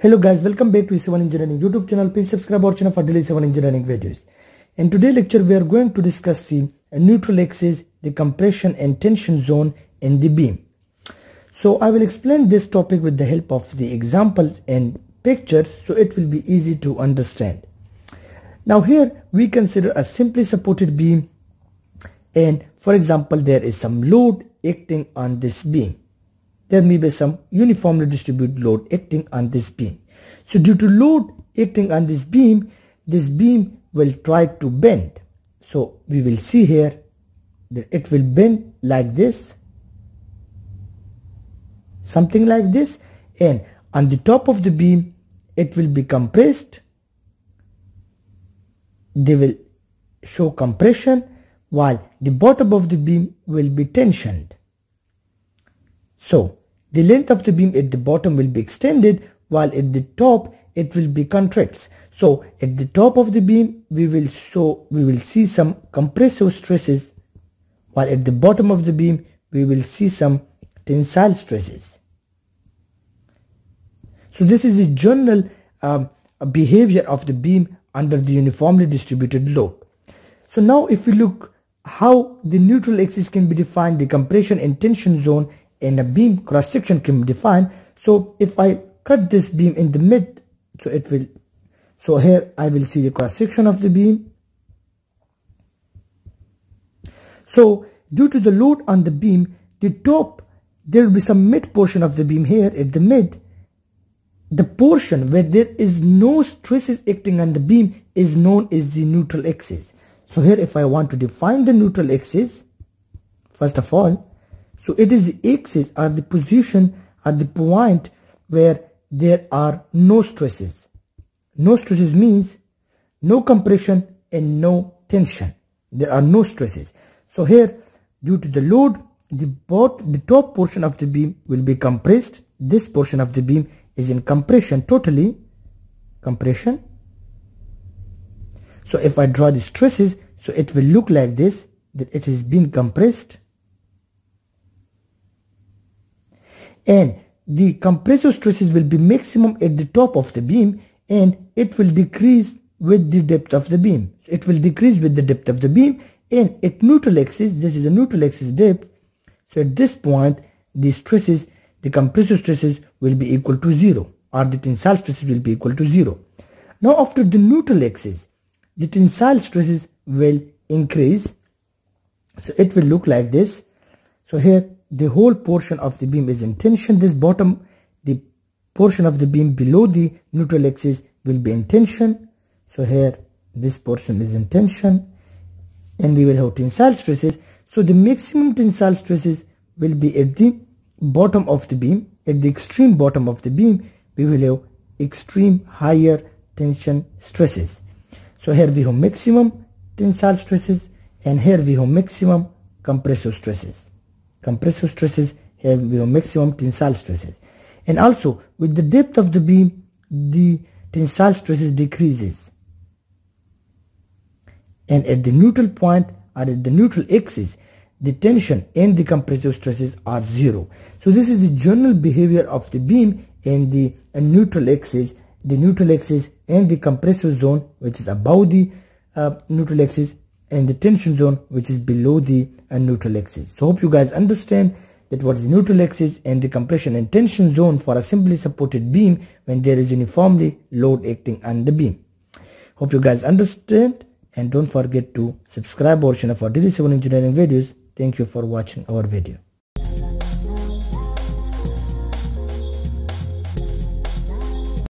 Hello guys, welcome back to EC1 Engineering YouTube channel. Please subscribe our channel for daily EC1 Engineering videos. In today's lecture, we are going to discuss the neutral axis, the compression and tension zone, and the beam. So I will explain this topic with the help of the examples and pictures, so it will be easy to understand. Now here we consider a simply supported beam, and for example there is some load acting on this beam. There may be some uniformly distributed load acting on this beam. So due to load acting on this beam will try to bend. So we will see here that it will bend like this, something like this, and on the top of the beam it will be compressed. They will show compression, while the bottom of the beam will be tensioned. So the length of the beam at the bottom will be extended, while at the top it will be contracts. So at the top of the beam we will see some compressive stresses, while at the bottom of the beam we will see some tensile stresses. So this is the general behavior of the beam under the uniformly distributed load. So now if we look how the neutral axis can be defined, the compression and tension zone and a beam cross section can be defined. So if I cut this beam in the mid, so it will, so here I will see the cross section of the beam. So due to the load on the beam, the top, there will be some mid portion of the beam here at the mid. The portion where there is no stresses acting on the beam is known as the neutral axis. So here if I want to define the neutral axis, first of all, so it is the axis or the position or the point where there are no stresses. No stresses means no compression and no tension. There are no stresses. So here due to the load, the top portion of the beam will be compressed. This portion of the beam is in compression, totally compression. So if I draw the stresses, so it will look like this, that it has been compressed. And the compressive stresses will be maximum at the top of the beam, and it will decrease with the depth of the beam. It will decrease with the depth of the beam, and at neutral axis, this is a neutral axis depth. So at this point, the stresses, the compressive stresses will be equal to zero, or the tensile stresses will be equal to zero. Now after the neutral axis, the tensile stresses will increase. So it will look like this. So here the whole portion of the beam is in tension. This bottom, the portion of the beam below the neutral axis will be in tension. So here this portion is in tension, and we will have tensile stresses. So the maximum tensile stresses will be at the bottom of the beam. At the extreme bottom of the beam we will have extreme higher tension stresses. So here we have maximum tensile stresses, and here we have maximum compressive stresses. Compressive stresses have maximum tensile stresses, and also with the depth of the beam the tensile stresses decreases, and at the neutral point or at the neutral axis the tension and the compressive stresses are zero. So this is the general behavior of the beam and the neutral axis, the neutral axis and the compressive zone which is above the neutral axis, and the tension zone which is below the neutral axis. So hope you guys understand that what is neutral axis and the compression and tension zone for a simply supported beam when there is uniformly load acting on the beam. Hope you guys understand, and don't forget to subscribe our channel for daily EC1 engineering videos. Thank you for watching our video.